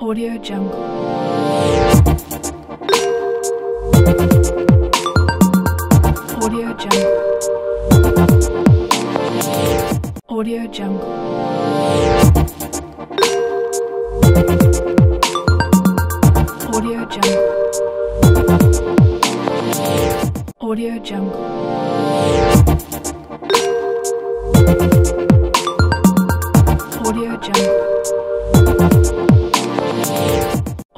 AudioJungle.